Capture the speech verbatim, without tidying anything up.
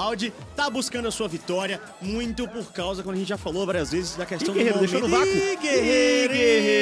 Laude tá buscando a sua vitória, muito por causa, como a gente já falou várias vezes, da questão do momento. E Guerreiro, deixou no vácuo. E Guerreiro! E Guerreiro.